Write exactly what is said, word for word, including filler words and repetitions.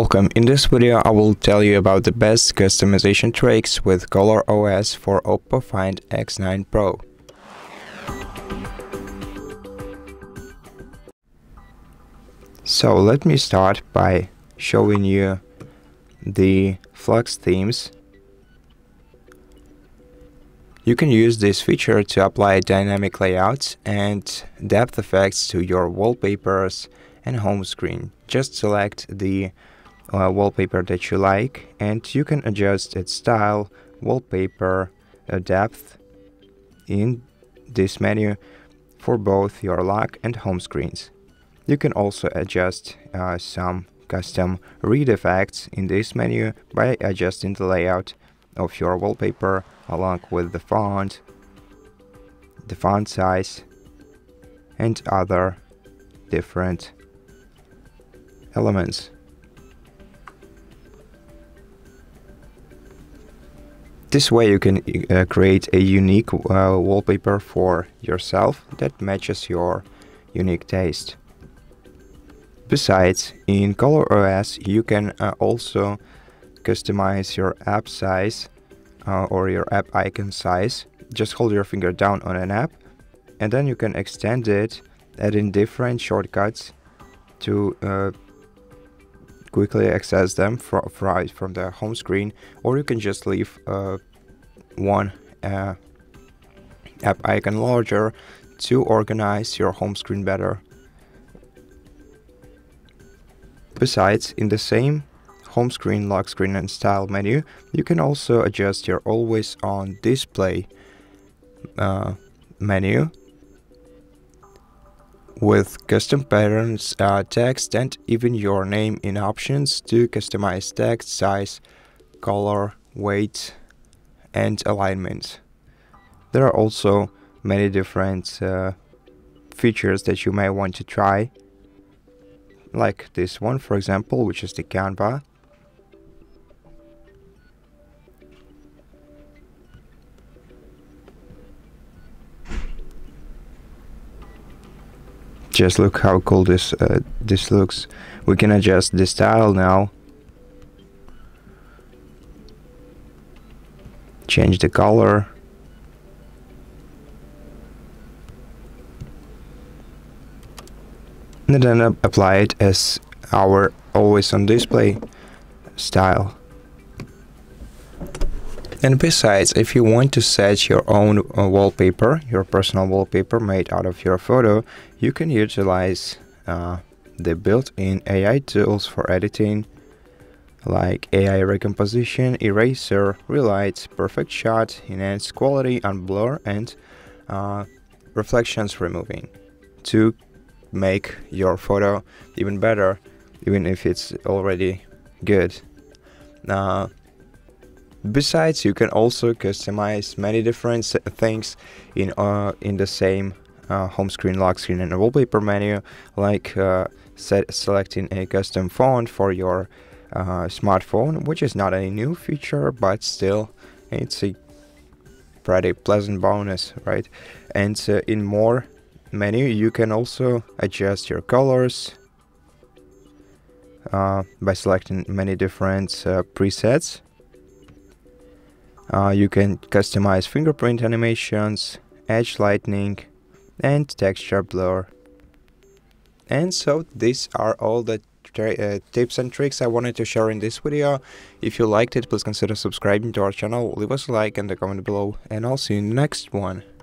Welcome. In this video I will tell you about the best customization tricks with ColorOS for Oppo Find X nine Pro. So let me start by showing you the Flux themes. You can use this feature to apply dynamic layouts and depth effects to your wallpapers and home screen. Just select the Uh, wallpaper that you like, and you can adjust its style, wallpaper, uh, depth in this menu for both your lock and home screens. You can also adjust uh, some custom read effects in this menu by adjusting the layout of your wallpaper along with the font, the font size, and other different elements. This way you can uh, create a unique uh, wallpaper for yourself that matches your unique taste. Besides, in ColorOS you can uh, also customize your app size uh, or your app icon size. Just hold your finger down on an app and then you can extend it, adding different shortcuts to uh, quickly access them from right from the home screen, or you can just leave uh, one uh, app icon larger to organize your home screen better. Besides, in the same home screen, lock screen and style menu, you can also adjust your Always-On Display uh, menu with custom patterns, uh, text, and even your name in options to customize text, size, color, weight, and alignment. There are also many different uh, features that you may want to try, like this one, for example, which is the Canva. Just look how cool this uh, this looks. We can adjust the style now, change the color, and then apply it as our Always-On Display style. And besides, if you want to set your own uh, wallpaper, your personal wallpaper made out of your photo, you can utilize uh, the built-in A I tools for editing, like A I recomposition, eraser, relight, perfect shot, enhance quality, unblur, and uh, reflections removing, to make your photo even better, even if it's already good. Uh, Besides, you can also customize many different things in uh, in the same uh, home screen, lock screen, and wallpaper menu, like uh, set, selecting a custom font for your uh, smartphone, which is not a new feature, but still, it's a pretty pleasant bonus, right? And uh, in more menu, you can also adjust your colors uh, by selecting many different uh, presets. Uh, you can customize fingerprint animations, edge lightening, and texture blur. And so these are all the uh, tips and tricks I wanted to share in this video. If you liked it, please consider subscribing to our channel, leave us a like and a comment below, and I'll see you in the next one.